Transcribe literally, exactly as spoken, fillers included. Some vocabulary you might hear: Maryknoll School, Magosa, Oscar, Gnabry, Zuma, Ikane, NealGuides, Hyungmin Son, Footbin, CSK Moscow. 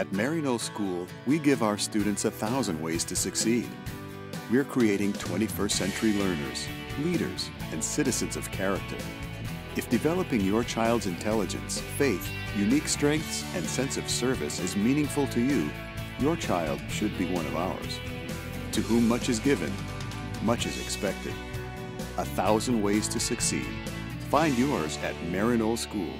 At Maryknoll School, we give our students a thousand ways to succeed. We're creating twenty-first century learners, leaders, and citizens of character. If developing your child's intelligence, faith, unique strengths, and sense of service is meaningful to you, your child should be one of ours. To whom much is given, much is expected. A thousand ways to succeed. Find yours at Maryknoll School.